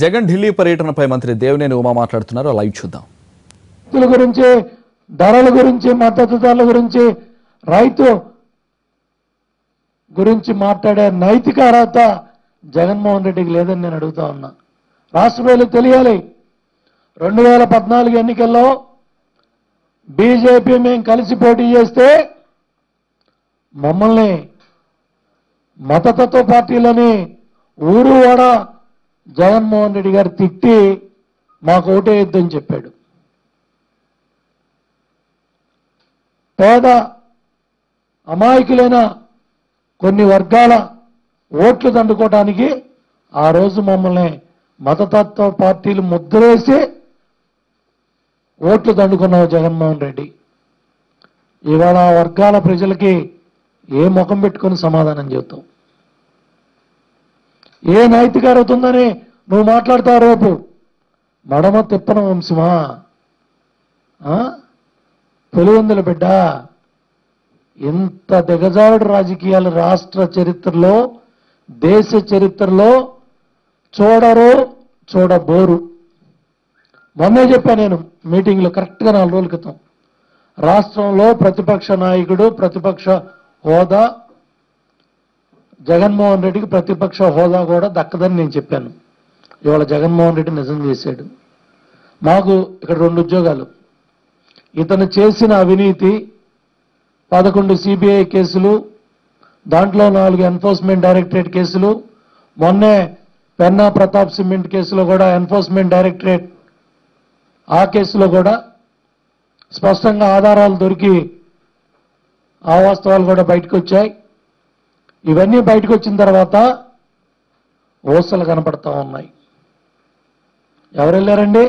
జగన్ ఢిల్లీ పర్యటనపై మంత్రి దేవినేని ఉమా మాట్లాడుతున్నారు. లైవ్ చూద్దాం. కుల గురించి, ధరల గురించి, మద్దతుదారుల గురించి, రైతు గురించి మాట్లాడే నైతిక అర్హత జగన్మోహన్ రెడ్డికి లేదని నేను అడుగుతా ఉన్నా. రాష్ట్ర ప్రజలు తెలియాలి. 2014 ఎన్నికల్లో బీజేపీ మేము కలిసి పోటీ చేస్తే మమ్మల్ని మతతత్వ పార్టీలని ఊరు వాడ జగన్మోహన్ రెడ్డి గారు తిట్టి మాకు ఓటేయొద్దని చెప్పాడు. పేద అమాయకులైన కొన్ని వర్గాల ఓట్లు దండుకోవడానికి ఆ రోజు మమ్మల్ని మతతత్వ పార్టీలు ముద్రేసి ఓట్లు దండుకున్నావు జగన్మోహన్ రెడ్డి. ఇవాళ ఆ వర్గాల ప్రజలకి ఏ ముఖం పెట్టుకొని సమాధానం చెబుతాం? ఏ నైతిక అర్హత ఉందని నువ్వు మాట్లాడతావు? రేపు మడమ తిప్పన వంశమా, పెలువందల బిడ్డ? ఇంత దిగజారుడు రాజకీయాలు రాష్ట్ర చరిత్రలో, దేశ చరిత్రలో చూడరు, చూడబోరు. మొన్నే చెప్పా నేను మీటింగ్లో, కరెక్ట్గా 4 రోజుల క్రితం, రాష్ట్రంలో ప్రతిపక్ష నాయకుడు, ప్రతిపక్ష హోదా జగన్మోహన్ రెడ్డికి ప్రతిపక్ష హోదా కూడా దక్కదని నేను చెప్పాను. ఇవాళ జగన్మోహన్ రెడ్డి నిజం చేశాడు. మాకు ఇక్కడ 2 ఉద్యోగాలు. ఇతను చేసిన అవినీతి, 11 CBI కేసులు, దాంట్లో 4 ఎన్ఫోర్స్మెంట్ డైరెక్టరేట్ కేసులు, మొన్నే పెన్నా ప్రతాప్ సిమెంట్ కేసులో కూడా ఎన్ఫోర్స్మెంట్ డైరెక్టరేట్ ఆ కేసులో కూడా స్పష్టంగా ఆధారాలు దొరికి ఆ వాస్తవాలు కూడా బయటకు వచ్చాయి. ఇవన్నీ బయటకు వచ్చిన తర్వాత ఓసలు కనపడతా ఉన్నాయి. ఎవరు వెళ్ళారండి?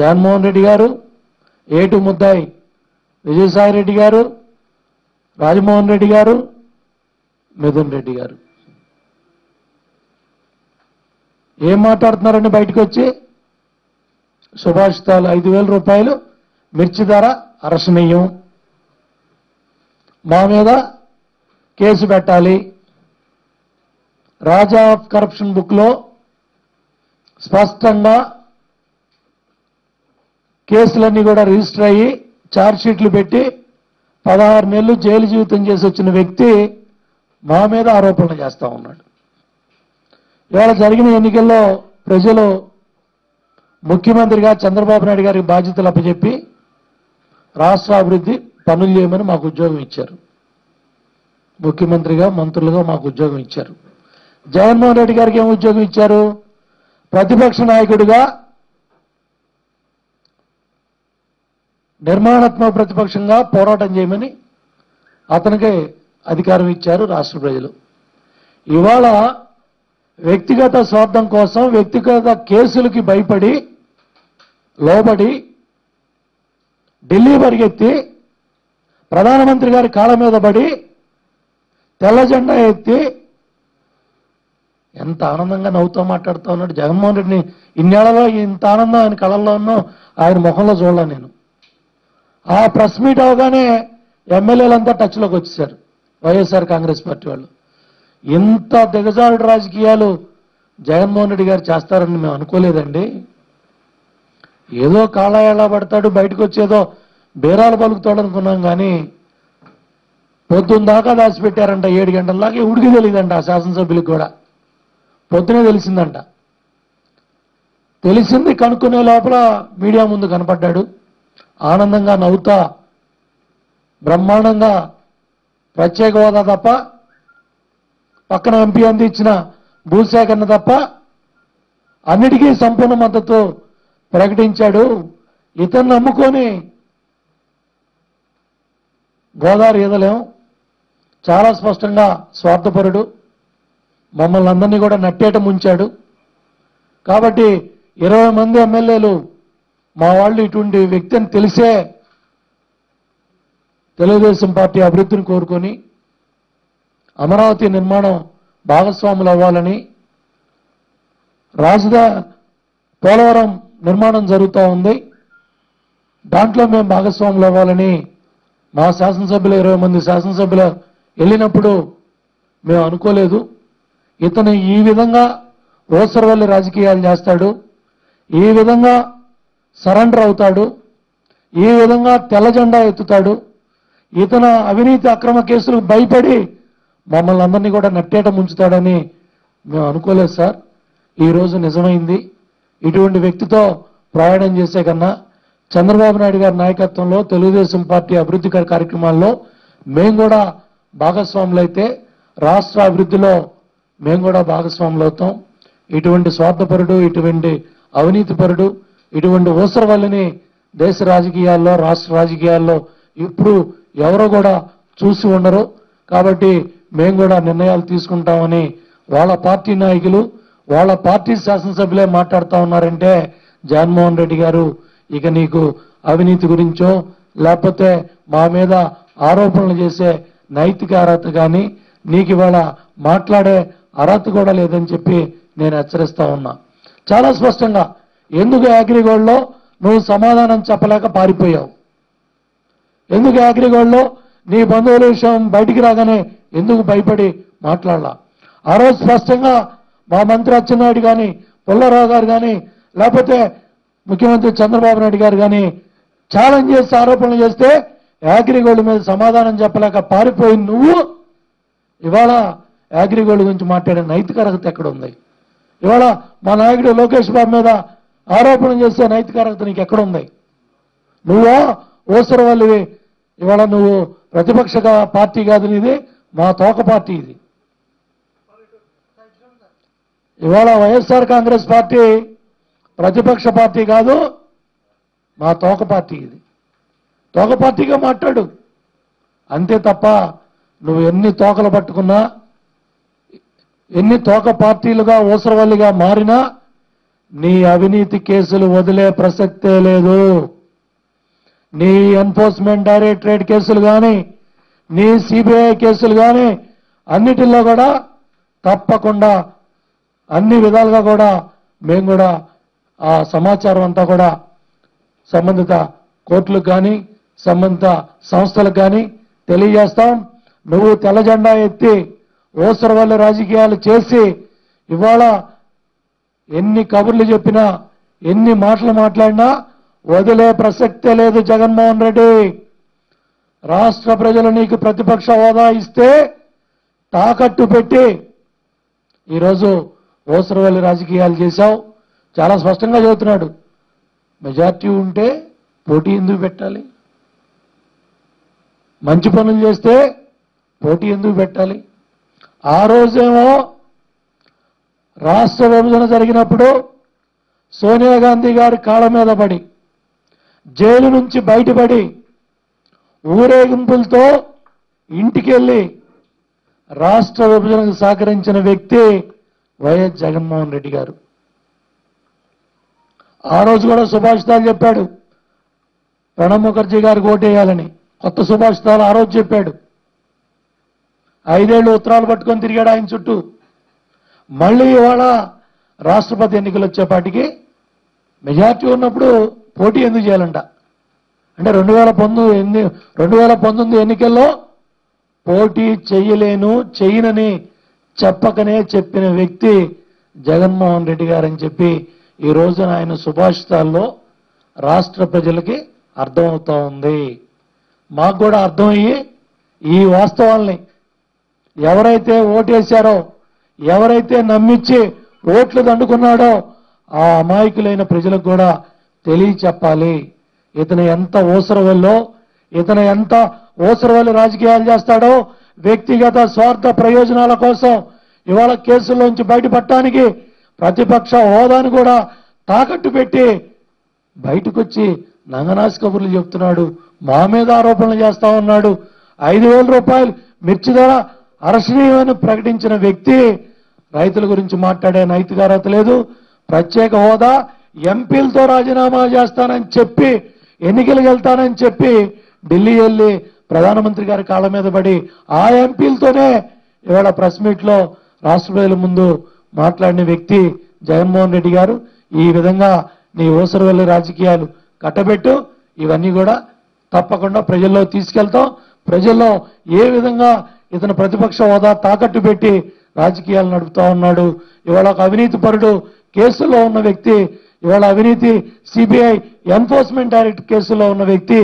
జగన్మోహన్ రెడ్డి గారు, ఏటు ముద్దాయి విజయసాయి రెడ్డి గారు, రాజమోహన్ రెడ్డి గారు, మిథున్ రెడ్డి గారు. ఏం మాట్లాడుతున్నారండి బయటకు వచ్చి? సుభాషితాలు 5,000 రూపాయలు, మిర్చి ధర అర్శనీయం, మా మీద కేసు పెట్టాలి. రాజా ఆఫ్ కరప్షన్ బుక్లో స్పష్టంగా కేసులన్నీ కూడా రిజిస్టర్ అయ్యి ఛార్జ్షీట్లు పెట్టి 16 నెలలు జైలు జీవితం చేసి వచ్చిన వ్యక్తి మా మీద ఆరోపణలు చేస్తూ ఉన్నాడు. ఇవాళ జరిగిన ఎన్నికల్లో ప్రజలు ముఖ్యమంత్రిగా చంద్రబాబు నాయుడు గారికి బాధ్యతలు అప్పచెప్పి రాష్ట్రాభివృద్ధి పనులు చేయమని మాకు ఉద్యోగం ఇచ్చారు. ముఖ్యమంత్రిగా, మంత్రులుగా మాకు ఉద్యోగం ఇచ్చారు. జగన్మోహన్ రెడ్డి గారికి ఏమి ఉద్యోగం ఇచ్చారు? ప్రతిపక్ష నాయకుడిగా, నిర్మాణాత్మక ప్రతిపక్షంగా పోరాటం చేయమని అతనికి అధికారం ఇచ్చారు రాష్ట్ర ప్రజలు. ఇవాళ వ్యక్తిగత స్వార్థం కోసం, వ్యక్తిగత కేసులకి భయపడి, లోబడి ఢిల్లీ పరిగెత్తి ప్రధానమంత్రి గారి కాళ్ళ మీద పడి తెల్ల జెండా ఎత్తి ఎంత ఆనందంగా నవ్వుతూ మాట్లాడుతూ ఉన్నాడు జగన్మోహన్ రెడ్డిని. ఇన్నేళ్లలో ఇంత ఆనందం ఆయన కళ్ళల్లో ఉన్నా ఆయన ముఖంలో చూడలే నేను. ఆ ప్రెస్ మీట్ అవగానే ఎమ్మెల్యేలంతా టచ్లోకి వచ్చేసారు, వైఎస్ఆర్ కాంగ్రెస్ పార్టీ వాళ్ళు. ఇంత దిగజారుడు రాజకీయాలు జగన్మోహన్ రెడ్డి గారు చేస్తారని మేము అనుకోలేదండి. ఏదో కాళాయలా పడతాడు, బయటకు వచ్చేదో బేరాలు పలుకుతాడు అనుకున్నాం. కానీ పొద్దున్న దాకా దాచిపెట్టారంట, 7 గంటలలాగా. ఎవడికి తెలియదంట? ఆ శాసనసభ్యులకు కూడా పొద్దునే తెలిసిందంట. తెలిసింది కనుక్కునే లోపల మీడియా ముందు కనపడ్డాడు. ఆనందంగా నవ్వుతా బ్రహ్మాండంగా ప్రత్యేక హోదా తప్ప, పక్కన ఎంపీ అందించిన భూసేకరణ తప్ప అన్నిటికీ సంపూర్ణ మద్దతు ప్రకటించాడు. ఇతను నమ్ముకొని గోదావరి ఈదలేం. చాలా స్పష్టంగా స్వార్థపరుడు, మమ్మల్ని అందరినీ కూడా నట్టేట ముంచాడు. కాబట్టి 20 మంది ఎమ్మెల్యేలు మా వాళ్ళు ఇటువంటి వ్యక్తి అని తెలిసే తెలుగుదేశం పార్టీ అభివృద్ధిని కోరుకొని అమరావతి నిర్మాణం భాగస్వాములు అవ్వాలని, రాజధాని పోలవరం నిర్మాణం జరుగుతూ ఉంది, దాంట్లో మేము భాగస్వాములు అవ్వాలని మా శాసనసభ్యులు, 20 మంది శాసనసభ్యులు వెళ్ళినప్పుడు మేము అనుకోలేదు ఇతను ఈ విధంగా रोसरवल्ली राजकीयालु చేస్తాడు ఈ విధంగా సరెండర్ అవుతాడు ఈ విధంగా తెల్ల జెండా ఎత్తుతాడు ఇతను అవినీతి అక్రమ కేసులకు భయపడి మమ్మల్ని అందర్నీ కూడా నట్టేట ముంచుతాడని నేను అనుకోలేదు సార్ ఈ రోజు నిజమైంది ఇటువంటి వ్యక్తితో ప్రయాణం చేసే కన్నా చంద్రబాబు నాయుడు గారి నాయకత్వంలో తెలుగుదేశం పార్టీ అభివృద్ధి కార్యక్రమాల్లో మేము కూడా భాగస్వాములైతే రాష్ట్ర అభివృద్ధిలో మేము కూడా భాగస్వాములు అవుతాం ఇటువంటి స్వార్థపరుడు ఇటువంటి అవినీతిపరుడు ఇటువంటి ఓసరవల్లిని దేశ రాజకీయాల్లో రాష్ట్ర రాజకీయాల్లో ఇప్పుడు ఎవరో కూడా చూసి ఉండరు కాబట్టి మేము కూడా నిర్ణయాలు తీసుకుంటామని వాళ్ళ పార్టీ నాయకులు వాళ్ళ పార్టీ శాసనసభ్యులే మాట్లాడుతూ ఉన్నారంటే జగన్మోహన్ రెడ్డి గారు ఇక నీకు అవినీతి గురించో లేకపోతే మా మీద ఆరోపణలు చేసే నైతిక అర్హత కానీ నీకు ఇవాళ మాట్లాడే అర్హత కూడా లేదని చెప్పి నేను హెచ్చరిస్తా ఉన్నా చాలా స్పష్టంగా ఎందుకు యాగ్రిగోల్డ్లో నువ్వు సమాధానం చెప్పలేక పారిపోయావు ఎందుకు యాగ్రిగోల్డ్లో నీ బంధువుల విషయం బయటికి రాగానే ఎందుకు భయపడి మాట్లాడలా ఆ రోజు స్పష్టంగా మా మంత్రి అచ్చెన్నాయుడు కానీ పుల్లారావు గారు కానీ లేకపోతే ముఖ్యమంత్రి చంద్రబాబు నాయుడు గారు కానీ ఛాలెంజ్ చేసి ఆరోపణలు చేస్తే యాగ్రిగోల్డ్ మీద సమాధానం చెప్పలేక పారిపోయి నువ్వు ఇవాళ యాగ్రిగోల్డ్ గురించి మాట్లాడే నైతిక అర్హత ఎక్కడ ఉంది ఇవాళ మా నాయకుడు లోకేష్ బాబు మీద ఆరోపణ చేసే నైతిక అర్హత నీకు ఎక్కడ ఉంది నువ్వో ఓసరవల్లివి ఇవాళ నువ్వు ప్రతిపక్ష పార్టీ కాదు నీది మా తోక పార్టీ ఇది ఇవాళ వైఎస్ఆర్ కాంగ్రెస్ పార్టీ ప్రతిపక్ష పార్టీ కాదు మా తోక పార్టీ ఇది తోక పార్టీగా మాట్లాడు అంతే తప్ప నువ్వు ఎన్ని తోకలు పట్టుకున్నా ఎన్ని తోక పార్టీలుగా ఓసరవల్లిగా మారినా నీ అవినీతి కేసులు వదిలే ప్రసక్తే లేదు నీ ఎన్ఫోర్స్మెంట్ డైరెక్టరేట్ కేసులు కానీ నీ సిబిఐ కేసులు కానీ అన్నిటిలో కూడా తప్పకుండా అన్ని విధాలుగా కూడా మేము కూడా ఆ సమాచారం అంతా కూడా సంబంధిత కోర్టులకు కానీ సంబంధిత సంస్థలకు కానీ తెలియజేస్తాం నువ్వు తెల్ల జెండా ఎత్తి ఓసరవల్లి రాజకీయాలు చేసి ఇవాళ ఎన్ని కబుర్లు చెప్పినా ఎన్ని మాటలు మాట్లాడినా వదిలే ప్రసక్తే లేదు జగన్మోహన్ రెడ్డి రాష్ట్ర ప్రజలు నీకు ప్రతిపక్ష హోదా ఇస్తే తాకట్టు పెట్టి ఈరోజు ఓసరవల్లి రాజకీయాలు చేశావు చాలా స్పష్టంగా చెబుతున్నాడు మెజార్టీ ఉంటే పోటీ ఎందుకు పెట్టాలి మంచి పనులు చేస్తే పోటీ ఎందుకు పెట్టాలి ఆ రోజేమో రాష్ట్ర విభజన జరిగినప్పుడు సోనియా గాంధీ గారి కాళ్ళ మీద పడి జైలు నుంచి బయటపడి ఊరేగింపులతో ఇంటికి వెళ్ళి రాష్ట్ర విభజనకు సహకరించిన వ్యక్తి వైఎస్ జగన్మోహన్ రెడ్డి గారు ఆ రోజు కూడా సుభాషితాలు చెప్పాడు ప్రణబ్ ముఖర్జీ గారికి ఓటేయాలని కొత్త సుభాషితాలు ఆ రోజు చెప్పాడు 5 ఏళ్ళు ఉత్తరాలు పట్టుకొని తిరిగాడు ఆయన చుట్టూ మళ్ళీ ఇవాళ రాష్ట్రపతి ఎన్నికలు వచ్చేపాటికి మెజార్టీ ఉన్నప్పుడు పోటీ ఎందుకు చేయాలంట అంటే 2019 ఎన్నికల్లో పోటీ చేయనని చెప్పకనే చెప్పిన వ్యక్తి జగన్మోహన్ రెడ్డి గారని చెప్పి ఈ రోజున ఆయన సుభాషితాల్లో రాష్ట్ర ప్రజలకి అర్థమవుతా ఉంది మాకు కూడా అర్థమయ్యి ఈ వాస్తవాల్ని ఎవరైతే ఓటేశారో ఎవరైతే నమ్మించి ఓట్లు దండుకున్నాడో ఆ అమాయకులైన ప్రజలకు కూడా తెలియచెప్పాలి ఇతను ఎంత ఓసరవల్లో ఇతను ఎంత ఓసరవల్లి రాజకీయాలు చేస్తాడో వ్యక్తిగత స్వార్థ ప్రయోజనాల కోసం ఇవాళ కేసుల్లోంచి బయటపడటానికి ప్రతిపక్ష హోదాను కూడా తాకట్టు పెట్టి బయటకు వచ్చి నంగనాసి కబుర్లు చెప్తున్నాడు మా మీద ఆరోపణలు చేస్తా ఉన్నాడు 5,000 రూపాయలు మిర్చి ధర అరెస్టుని ప్రకటించిన వ్యక్తి రైతుల గురించి మాట్లాడే నైతిక అర్హత లేదు ప్రత్యేక హోదా ఎంపీలతో రాజీనామా చేస్తానని చెప్పి ఎన్నికలకు వెళ్తానని చెప్పి ఢిల్లీ వెళ్ళి ప్రధానమంత్రి గారి కాళ్ళ మీద పడి ఆ ఎంపీలతోనే ఇవాళ ప్రెస్ మీట్లో రాష్ట్ర ప్రజల ముందు మాట్లాడిన వ్యక్తి జగన్మోహన్ రెడ్డి గారు ఈ విధంగా నీ ఓసరవల్లి రాజకీయాలు కట్టబెట్టు ఇవన్నీ కూడా తప్పకుండా ప్రజల్లో తీసుకెళ్తాం ప్రజల్లో ఏ విధంగా ఇతను ప్రతిపక్ష హోదా తాకట్టు పెట్టి రాజకీయాలు నడుపుతా ఉన్నాడు। ఇవాళ అవినీతిపరుడు కేసులో ఉన్న వ్యక్తి, ఇవాళ అవినీతి సిబిఐ ఎన్ఫోర్స్మెంట్ డైరెక్టరేట్ కేసులో ఉన్న వ్యక్తి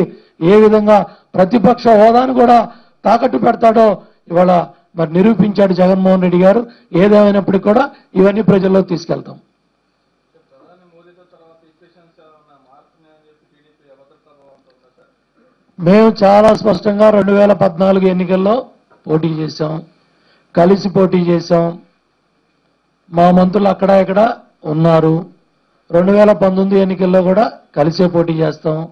ఏ విధంగా ప్రతిపక్ష హోదాను కూడా తాకట్టు పెడతాడో ఇవాళ మరి నిరూపించాడు జగన్మోహన్ రెడ్డి గారు। ఏదేమైనప్పటికీ కూడా ఇవన్నీ ప్రజల్లో తీసుకెళ్తాం। మేము చాలా స్పష్టంగా 2014 ఎన్నికల్లో పోటీ చేశాం, కలిసి పోటీ చేశాం। మా మంత్రులు అక్కడ ఇక్కడ ఉన్నారు। 2019 ఎన్నికల్లో కూడా కలిసే పోటీ చేస్తాం।